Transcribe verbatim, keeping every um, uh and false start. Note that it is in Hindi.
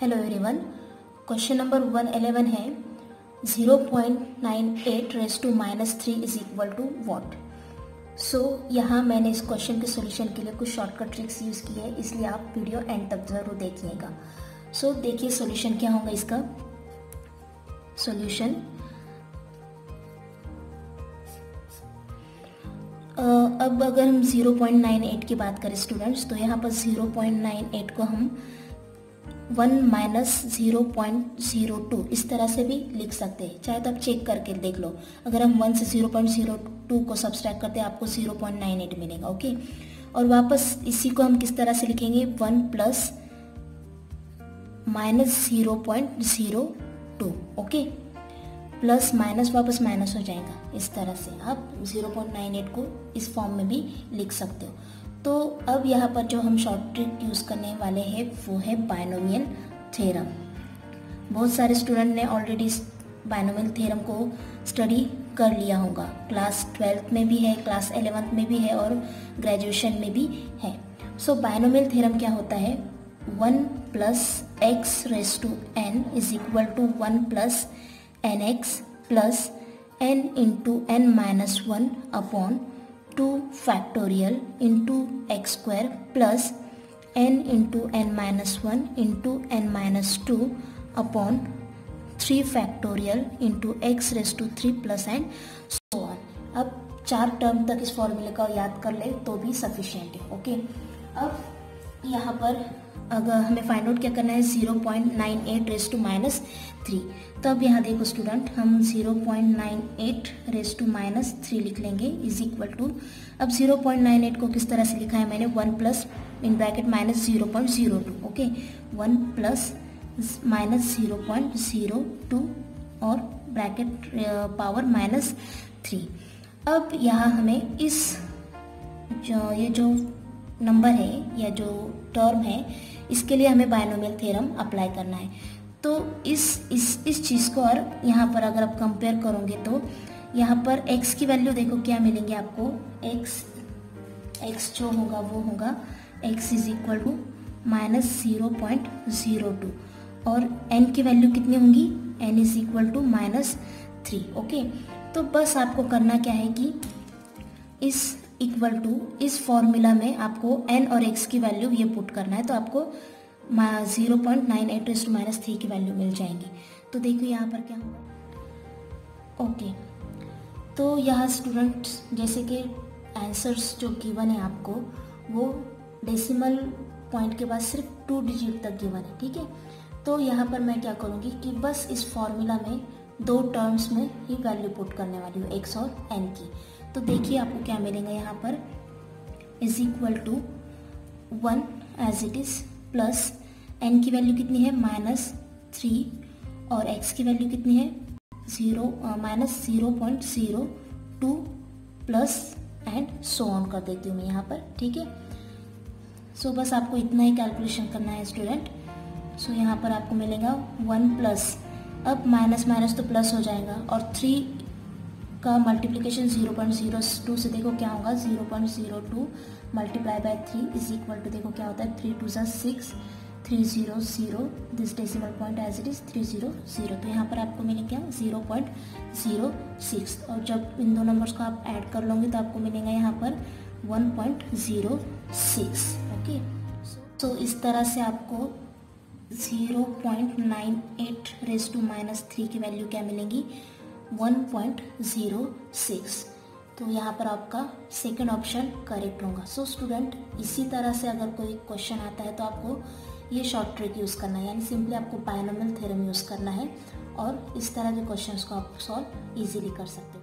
हेलो एवरीवन, क्वेश्चन नंबर एक सौ ग्यारह है zero point nine eight raise to minus three is equal to what. So यहाँ मैंने इस क्वेश्चन के सोल्यूशन के लिए कुछ शॉर्टकट ट्रिक्स यूज़ की है, इसलिए आप वीडियो एंड तक जरूर देखिएगा। सो so, देखिए सोल्यूशन क्या होगा इसका। सोल्यूशन uh, अब अगर हम ज़ीरो पॉइंट नाइन एट की बात करें स्टूडेंट्स, तो यहाँ पर ज़ीरो पॉइंट नाइन एट को हम one minus zero point zero two इस तरह से भी लिख सकते हैं। चाहे तो आप चेक करके देख लो, अगर हम वन से ज़ीरो पॉइंट ज़ीरो टू को सब्सट्रैक्ट करते हैं आपको ज़ीरो पॉइंट नाइन एट मिलेगा। ओके, और वापस इसी को हम किस तरह से लिखेंगे, one plus minus zero point zero two. Okay, plus minus वापस माइनस हो जाएगा। इस तरह से आप ज़ीरो पॉइंट नाइन एट को इस फॉर्म में भी लिख सकते हो। तो अब यहाँ पर जो हम शॉर्ट ट्रिक यूज़ करने वाले हैं वो है बाइनोमियल थ्योरम। बहुत सारे स्टूडेंट ने ऑलरेडी इस बाइनोमियल थ्योरम को स्टडी कर लिया होगा, क्लास ट्वेल्थ में भी है, क्लास एलेवेंथ में भी है और ग्रेजुएशन में भी है। सो बाइनोमियल थ्योरम क्या होता है, one plus x raise to n is equal to one plus n x plus n into n minus one upon two factorial into x square plus n into n minus one into n minus two upon three factorial into x raise to three plus and so on. अब चार टर्म तक इस फॉर्मूले का याद कर ले तो भी सफिशियंट है। ओके, अब यहाँ पर अगर हमें फाइंड आउट क्या करना है, zero point nine eight raise to minus three. तो अब यहाँ देखो स्टूडेंट, हम zero point nine eight raise to minus three लिख लेंगे इज इक्वल टू। अब ज़ीरो पॉइंट नाइन एट को किस तरह से लिखा है मैंने, one plus in bracket minus zero point zero two. Okay, one plus minus zero point zero two और ब्रैकेट पावर माइनस थ्री। अब यहाँ हमें इस जो ये जो नंबर है या जो टर्म है इसके लिए हमें बाइनोमियल थ्योरम अप्लाई करना है। तो इस इस इस चीज़ को और यहाँ पर अगर आप कंपेयर करोगे तो यहाँ पर x की वैल्यू देखो क्या मिलेंगे आपको, x x जो होगा वो होगा x is equal to minus zero point zero two और n की वैल्यू कितनी होंगी, n is equal to minus three. Okay, तो बस आपको करना क्या है कि इस इक्वल टू इस फॉर्मूला में आपको n और x की वैल्यू ये पुट करना है, तो आपको zero point nine eight raised minus three की वैल्यू मिल जाएंगी। तो देखो यहाँ पर क्या होगा। ओके, तो यहाँ स्टूडेंट्स जैसे कि आंसर्स जो गिवन है आपको वो डेसिमल पॉइंट के बाद सिर्फ टू डिजिट तक गिवन है, ठीक है। तो यहाँ पर मैं क्या करूँगी कि बस इस फॉर्मूला में दो टर्म्स में ही वैल्यू पुट करने वाली हूँ, एक्स और एन की। तो देखिए आपको क्या मिलेगा यहाँ पर, is equal to one as it is plus n की वैल्यू कितनी है माइनस थ्री और x की वैल्यू कितनी है zero minus zero point zero two plus and so on कर देती हूँ मैं यहाँ पर, ठीक है। सो बस आपको इतना ही कैलकुलेशन करना है स्टूडेंट। सो so, यहाँ पर आपको मिलेगा वन प्लस, अब माइनस माइनस तो प्लस हो जाएगा और थ्री का multiplication zero point zero two से देखो क्या होगा, zero point zero two multiply by three is equal to देखो क्या होता है, थ्री टू सा six, three zero zero this decimal point as it is three zero zero. तो यहाँ पर आपको मिलेगा ज़ीरो पॉइंट ज़ीरो सिक्स और जब इन दो नंबर्स को आप ऐड कर लोगे तो आपको मिलेगा यहाँ पर one point zero six. Okay, so इस तरह से आपको zero point nine eight raise to minus three की वैल्यू क्या मिलेंगी, वन पॉइंट ज़ीरो सिक्स। तो यहाँ पर आपका सेकंड ऑप्शन करेक्ट होगा। सो स्टूडेंट इसी तरह से अगर कोई क्वेश्चन आता है तो आपको ये शॉर्ट ट्रिक यूज़ करना है, यानी सिंपली आपको बाइनोमियल थ्योरम यूज़ करना है और इस तरह के क्वेश्चंस को आप सॉल्व इजीली कर सकते हैं।